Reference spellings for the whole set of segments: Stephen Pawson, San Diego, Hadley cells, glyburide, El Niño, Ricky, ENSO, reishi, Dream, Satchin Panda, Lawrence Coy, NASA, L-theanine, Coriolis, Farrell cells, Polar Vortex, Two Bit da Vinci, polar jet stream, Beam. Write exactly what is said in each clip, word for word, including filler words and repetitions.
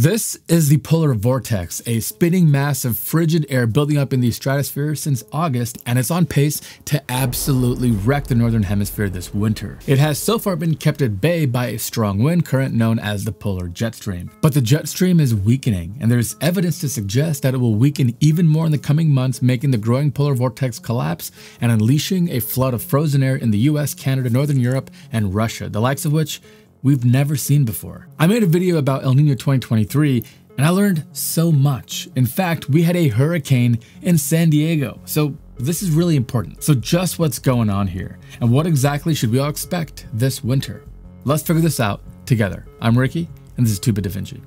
This is the polar vortex, a spinning mass of frigid air building up in the stratosphere since August, and it's on pace to absolutely wreck the northern hemisphere this winter. It has so far been kept at bay by a strong wind current known as the polar jet stream. But the jet stream is weakening, and there's evidence to suggest that it will weaken even more in the coming months, making the growing polar vortex collapse and unleashing a flood of frozen air in the U S, Canada, Northern Europe, and Russia, the likes of which we've never seen before. I made a video about El Niño twenty twenty-three and I learned so much. In fact, we had a hurricane in San Diego, so this is really important. So just what's going on here and what exactly should we all expect this winter? Let's figure this out together. I'm Ricky and this is Two Bit da Vinci.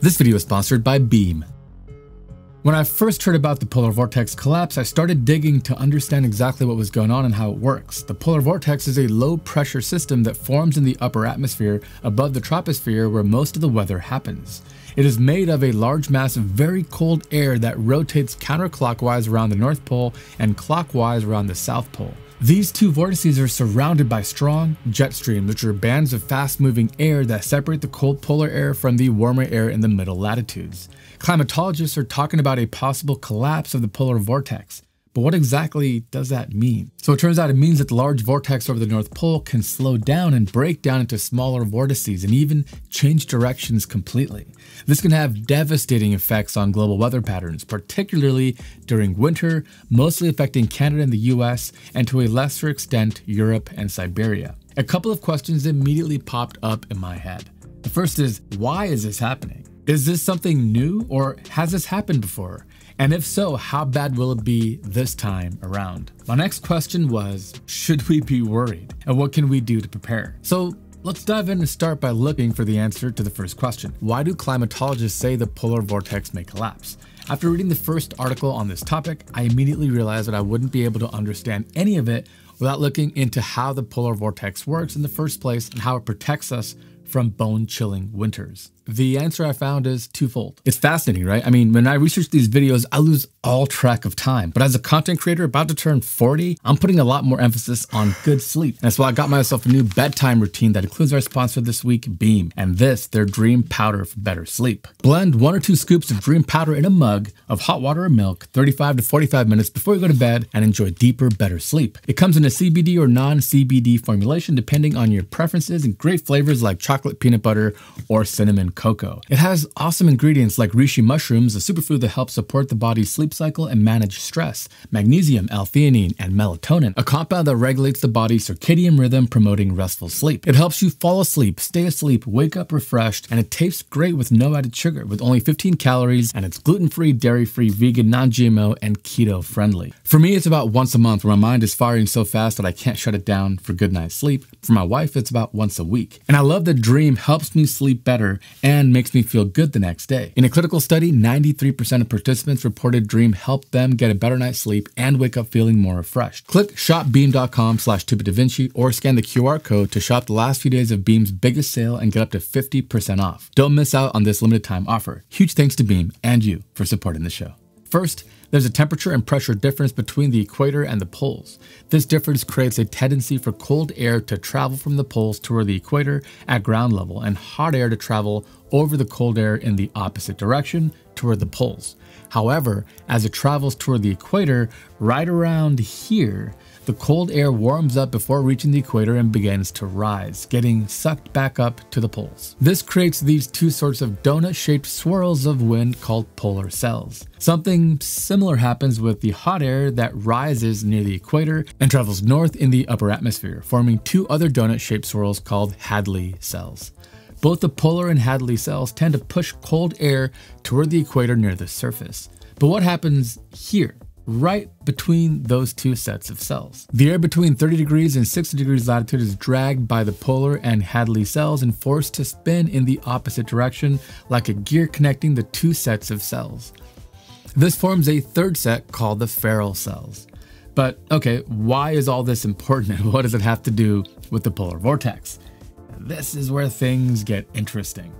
This video is sponsored by Beam. When I first heard about the polar vortex collapse, I started digging to understand exactly what was going on and how it works. The polar vortex is a low pressure system that forms in the upper atmosphere above the troposphere where most of the weather happens. It is made of a large mass of very cold air that rotates counterclockwise around the North Pole and clockwise around the South Pole. These two vortices are surrounded by strong jet streams, which are bands of fast-moving air that separate the cold polar air from the warmer air in the middle latitudes. Climatologists are talking about a possible collapse of the polar vortex. But what exactly does that mean? So it turns out it means that the large vortex over the North Pole can slow down and break down into smaller vortices and even change directions completely. This can have devastating effects on global weather patterns, particularly during winter, mostly affecting Canada and the U S, and to a lesser extent, Europe and Siberia. A couple of questions immediately popped up in my head. The first is, why is this happening? Is this something new or has this happened before? And if so, how bad will it be this time around? My next question was, should we be worried? And what can we do to prepare? So let's dive in and start by looking for the answer to the first question. Why do climatologists say the polar vortex may collapse? After reading the first article on this topic, I immediately realized that I wouldn't be able to understand any of it without looking into how the polar vortex works in the first place and how it protects us from bone-chilling winters. The answer I found is twofold. It's fascinating, right? I mean, when I research these videos, I lose all track of time. But as a content creator about to turn forty, I'm putting a lot more emphasis on good sleep. That's why I got myself a new bedtime routine that includes our sponsor this week, Beam, and this, their Dream powder for better sleep. Blend one or two scoops of Dream powder in a mug of hot water or milk, thirty-five to forty-five minutes before you go to bed, and enjoy deeper, better sleep. It comes in a C B D or non-C B D formulation, depending on your preferences, and great flavors like chocolate peanut butter, or cinnamon cocoa. It has awesome ingredients like reishi mushrooms, a superfood that helps support the body's sleep cycle and manage stress, magnesium, L-theanine, and melatonin, a compound that regulates the body's circadian rhythm, promoting restful sleep. It helps you fall asleep, stay asleep, wake up refreshed, and it tastes great with no added sugar, with only fifteen calories, and it's gluten-free, dairy-free, vegan, non-G M O, and keto-friendly. For me, it's about once a month where my mind is firing so fast that I can't shut it down for good night's sleep. For my wife, it's about once a week. And I love the Dream helps me sleep better and makes me feel good the next day. In a clinical study, ninety-three percent of participants reported Dream helped them get a better night's sleep and wake up feeling more refreshed. Click shop beam dot com slash two bit da vinci or scan the Q R code to shop the last few days of Beam's biggest sale and get up to fifty percent off. Don't miss out on this limited time offer. Huge thanks to Beam and you for supporting the show. First, there's a temperature and pressure difference between the equator and the poles. This difference creates a tendency for cold air to travel from the poles toward the equator at ground level and hot air to travel over the cold air in the opposite direction toward the poles. However, as it travels toward the equator, right around here, the cold air warms up before reaching the equator and begins to rise, getting sucked back up to the poles. This creates these two sorts of donut-shaped swirls of wind called polar cells. Something similar happens with the hot air that rises near the equator and travels north in the upper atmosphere, forming two other donut-shaped swirls called Hadley cells. Both the polar and Hadley cells tend to push cold air toward the equator near the surface. But what happens here? Right between those two sets of cells. The air between thirty degrees and sixty degrees latitude is dragged by the polar and Hadley cells and forced to spin in the opposite direction like a gear connecting the two sets of cells. This forms a third set called the Farrell cells. But okay, why is all this important and what does it have to do with the polar vortex? This is where things get interesting.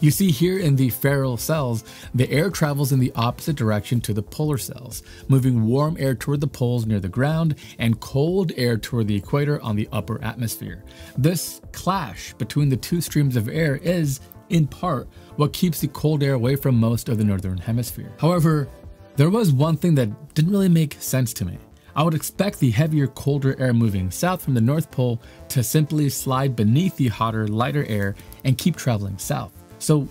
You see here in the Farrell cells, the air travels in the opposite direction to the polar cells, moving warm air toward the poles near the ground and cold air toward the equator on the upper atmosphere. This clash between the two streams of air is in part what keeps the cold air away from most of the northern hemisphere. However, there was one thing that didn't really make sense to me. I would expect the heavier, colder air moving south from the North Pole to simply slide beneath the hotter, lighter air and keep traveling south. So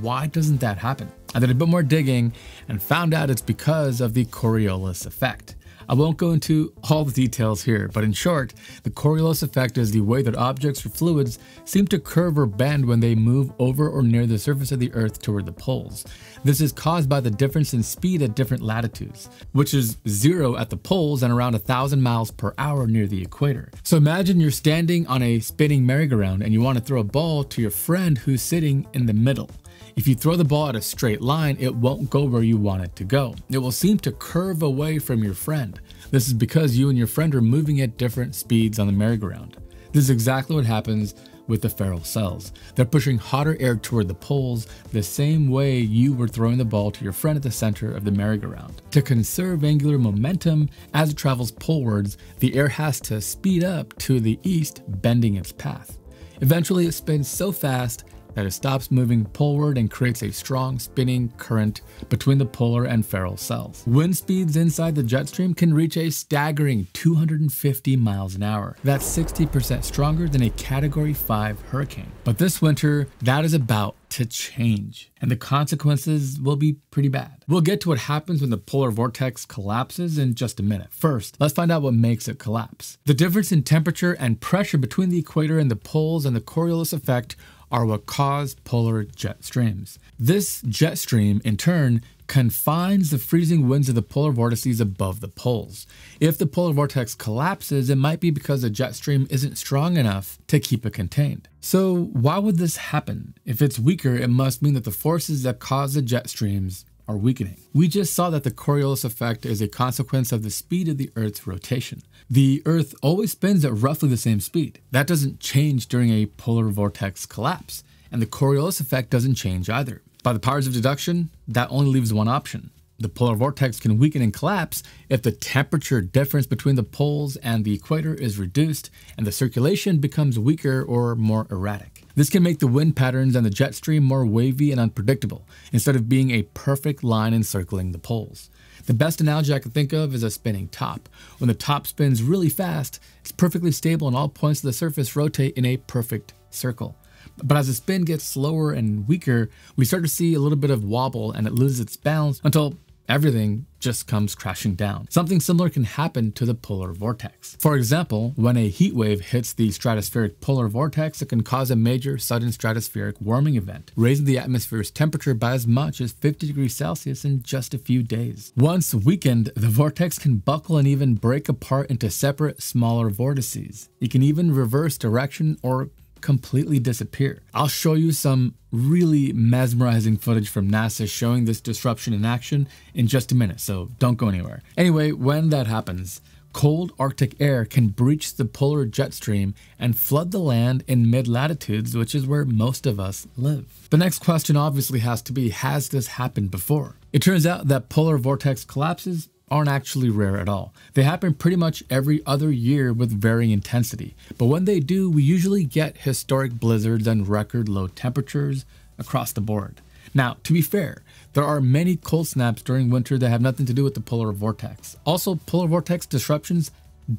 why doesn't that happen? I did a bit more digging and found out it's because of the Coriolis effect. I won't go into all the details here, but in short, the Coriolis effect is the way that objects or fluids seem to curve or bend when they move over or near the surface of the Earth toward the poles. This is caused by the difference in speed at different latitudes, which is zero at the poles and around one thousand miles per hour near the equator. So imagine you're standing on a spinning merry-go-round and you want to throw a ball to your friend who's sitting in the middle. If you throw the ball at a straight line, it won't go where you want it to go. It will seem to curve away from your friend. This is because you and your friend are moving at different speeds on the merry-go-round. This is exactly what happens with the feral cells. They're pushing hotter air toward the poles the same way you were throwing the ball to your friend at the center of the merry-go-round. To conserve angular momentum as it travels polewards, the air has to speed up to the east, bending its path. Eventually, it spins so fast that it stops moving poleward and creates a strong spinning current between the polar and feral cells. Wind speeds inside the jet stream can reach a staggering two hundred fifty miles an hour. That's sixty percent stronger than a Category five hurricane. But this winter, that is about to change, and the consequences will be pretty bad. We'll get to what happens when the polar vortex collapses in just a minute. First, let's find out what makes it collapse. The difference in temperature and pressure between the equator and the poles and the Coriolis effect are what cause polar jet streams. This jet stream, in turn, confines the freezing winds of the polar vortices above the poles. If the polar vortex collapses, it might be because the jet stream isn't strong enough to keep it contained. So why would this happen? If it's weaker, it must mean that the forces that cause the jet streams are weakening. We just saw that the Coriolis effect is a consequence of the speed of the Earth's rotation. The Earth always spins at roughly the same speed. That doesn't change during a polar vortex collapse, and the Coriolis effect doesn't change either. By the powers of deduction, that only leaves one option. The polar vortex can weaken and collapse if the temperature difference between the poles and the equator is reduced and the circulation becomes weaker or more erratic. This can make the wind patterns and the jet stream more wavy and unpredictable, instead of being a perfect line encircling the poles. The best analogy I can think of is a spinning top. When the top spins really fast, it's perfectly stable and all points of the surface rotate in a perfect circle. But as the spin gets slower and weaker, we start to see a little bit of wobble and it loses its balance until everything just comes crashing down. Something similar can happen to the polar vortex. For example, when a heat wave hits the stratospheric polar vortex, it can cause a major sudden stratospheric warming event, raising the atmosphere's temperature by as much as fifty degrees Celsius in just a few days. Once weakened, the vortex can buckle and even break apart into separate, smaller vortices. It can even reverse direction or completely disappear. I'll show you some really mesmerizing footage from NASA showing this disruption in action in just a minute, so don't go anywhere. Anyway, when that happens, cold Arctic air can breach the polar jet stream and flood the land in mid-latitudes, which is where most of us live. The next question obviously has to be, has this happened before? It turns out that polar vortex collapses aren't actually rare at all. They happen pretty much every other year with varying intensity. But when they do, we usually get historic blizzards and record low temperatures across the board. Now, to be fair, there are many cold snaps during winter that have nothing to do with the polar vortex. Also, polar vortex disruptions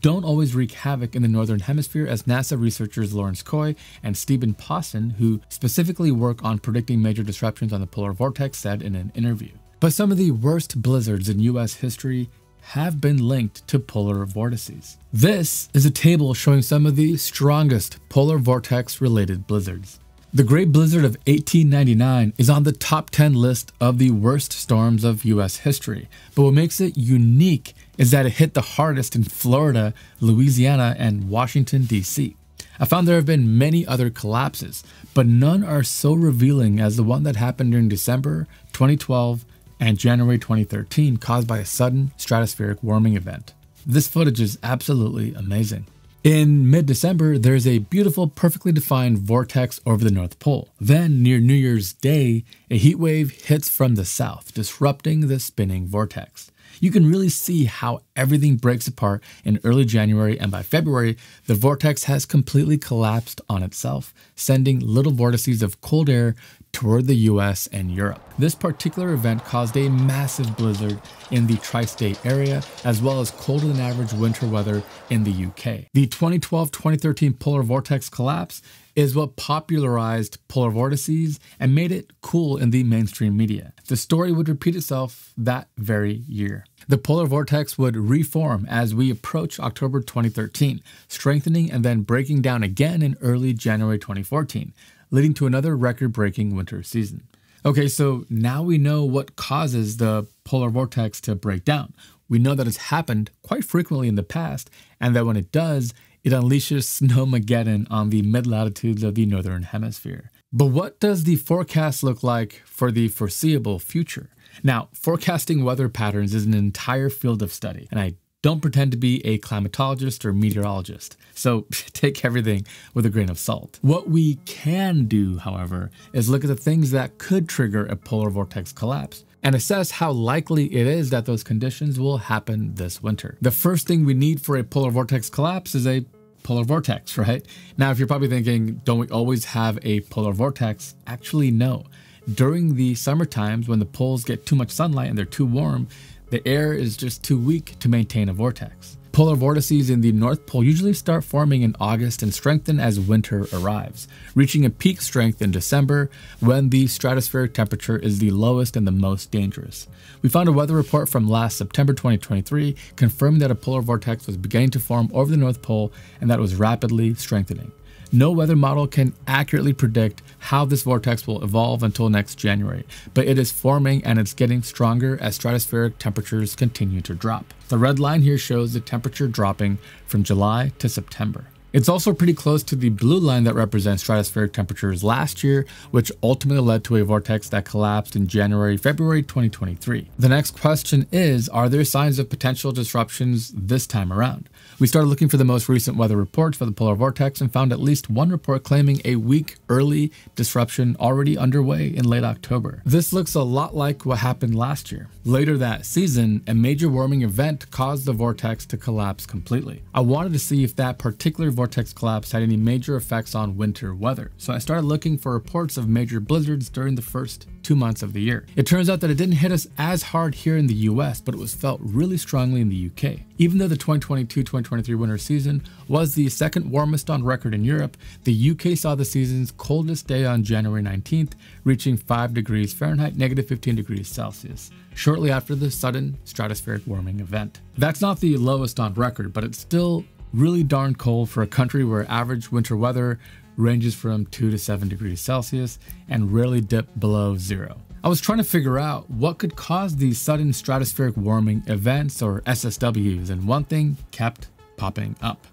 don't always wreak havoc in the northern hemisphere, as NASA researchers Lawrence Coy and Stephen Pawson, who specifically work on predicting major disruptions on the polar vortex, said in an interview. But some of the worst blizzards in U S history have been linked to polar vortices. This is a table showing some of the strongest polar vortex-related blizzards. The Great Blizzard of eighteen ninety-nine is on the top ten list of the worst storms of U S history, but what makes it unique is that it hit the hardest in Florida, Louisiana, and Washington, D C I found there have been many other collapses, but none are so revealing as the one that happened during December twenty twelve and January twenty thirteen, caused by a sudden stratospheric warming event. This footage is absolutely amazing. In mid-December, there's a beautiful, perfectly defined vortex over the North Pole. Then, near New Year's Day, a heat wave hits from the south, disrupting the spinning vortex. You can really see how everything breaks apart in early January, and by February, the vortex has completely collapsed on itself, sending little vortices of cold air toward the U S and Europe. This particular event caused a massive blizzard in the tri-state area, as well as colder than average winter weather in the U K. The twenty twelve to twenty thirteen polar vortex collapse is what popularized polar vortices and made it cool in the mainstream media. The story would repeat itself that very year. The polar vortex would reform as we approach October twenty thirteen, strengthening and then breaking down again in early January twenty fourteen. Leading to another record-breaking winter season. Okay, so now we know what causes the polar vortex to break down. We know that it's happened quite frequently in the past, and that when it does, it unleashes snowmageddon on the mid-latitudes of the northern hemisphere. But what does the forecast look like for the foreseeable future? Now, forecasting weather patterns is an entire field of study, and I don't pretend to be a climatologist or meteorologist, so take everything with a grain of salt. What we can do, however, is look at the things that could trigger a polar vortex collapse and assess how likely it is that those conditions will happen this winter. The first thing we need for a polar vortex collapse is a polar vortex, right? Now, if you're probably thinking, don't we always have a polar vortex? Actually, no. During the summer times, when the poles get too much sunlight and they're too warm, the air is just too weak to maintain a vortex. Polar vortices in the North Pole usually start forming in August and strengthen as winter arrives, reaching a peak strength in December when the stratospheric temperature is the lowest and the most dangerous. We found a weather report from last September twenty twenty-three confirming that a polar vortex was beginning to form over the North Pole and that it was rapidly strengthening. No weather model can accurately predict how this vortex will evolve until next January, but it is forming and it's getting stronger as stratospheric temperatures continue to drop. The red line here shows the temperature dropping from July to September. It's also pretty close to the blue line that represents stratospheric temperatures last year, which ultimately led to a vortex that collapsed in January, February twenty twenty-three. The next question is, are there signs of potential disruptions this time around? We started looking for the most recent weather reports for the polar vortex and found at least one report claiming a week early disruption already underway in late October. This looks a lot like what happened last year. Later that season, a major warming event caused the vortex to collapse completely. I wanted to see if that particular vortex vortex collapse had any major effects on winter weather, so I started looking for reports of major blizzards during the first two months of the year. It turns out that it didn't hit us as hard here in the U S, but it was felt really strongly in the U K. Even though the twenty twenty-two to twenty twenty-three winter season was the second warmest on record in Europe, the U K saw the season's coldest day on January nineteenth, reaching five degrees Fahrenheit, negative fifteen degrees Celsius, shortly after the sudden stratospheric warming event. That's not the lowest on record, but it's still really darn cold for a country where average winter weather ranges from two to seven degrees Celsius and rarely dip below zero. I was trying to figure out what could cause these sudden stratospheric warming events, or S S Ws, and one thing kept popping up: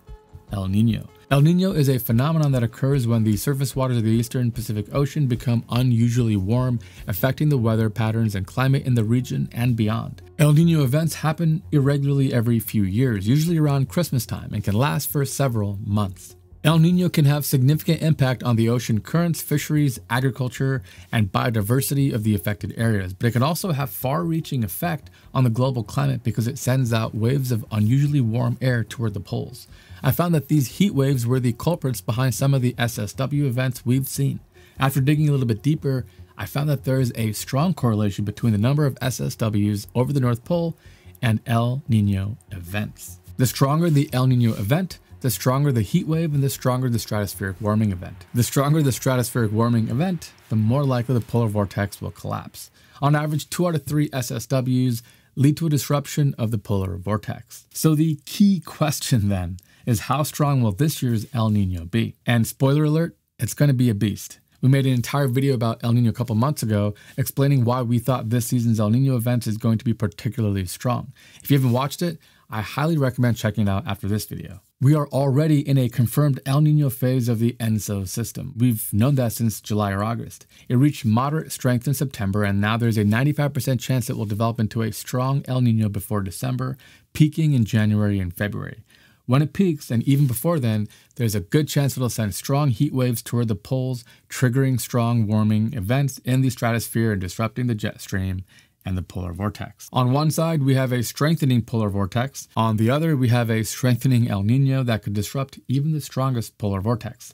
El Niño. El Niño is a phenomenon that occurs when the surface waters of the eastern Pacific Ocean become unusually warm, affecting the weather patterns and climate in the region and beyond. El Niño events happen irregularly every few years, usually around Christmas time, and can last for several months. El Niño can have significant impact on the ocean currents, fisheries, agriculture, and biodiversity of the affected areas, but it can also have far-reaching effect on the global climate because it sends out waves of unusually warm air toward the poles. I found that these heat waves were the culprits behind some of the S S W events we've seen. After digging a little bit deeper, I found that there is a strong correlation between the number of S S Ws over the North Pole and El Niño events. The stronger the El Niño event, the stronger the heat wave, and the stronger the stratospheric warming event. The stronger the stratospheric warming event, the more likely the polar vortex will collapse. On average, two out of three S S Ws lead to a disruption of the polar vortex. So the key question then is, how strong will this year's El Niño be? And spoiler alert, it's going to be a beast. We made an entire video about El Niño a couple months ago explaining why we thought this season's El Niño event is going to be particularly strong. If you haven't watched it, I highly recommend checking it out after this video. We are already in a confirmed El Niño phase of the ENSO system. We've known that since July or August. It reached moderate strength in September, and now there's a ninety-five percent chance it will develop into a strong El Niño before December, peaking in January and February. When it peaks, and even before then, there's a good chance it'll send strong heat waves toward the poles, triggering strong warming events in the stratosphere and disrupting the jet stream and the polar vortex. On one side, we have a strengthening polar vortex. On the other, we have a strengthening El Nino that could disrupt even the strongest polar vortex.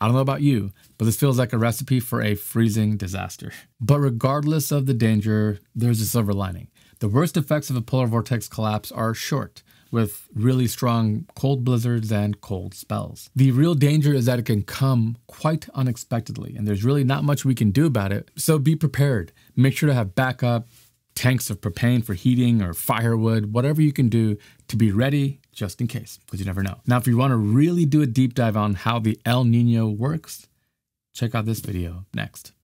I don't know about you, but this feels like a recipe for a freezing disaster. But regardless of the danger, there's a silver lining. The worst effects of a polar vortex collapse are short, with really strong cold blizzards and cold spells. The real danger is that it can come quite unexpectedly, and there's really not much we can do about it. So be prepared. Make sure to have backup, tanks of propane for heating or firewood, whatever you can do to be ready just in case, because you never know. Now, if you want to really do a deep dive on how the El Nino works, check out this video next.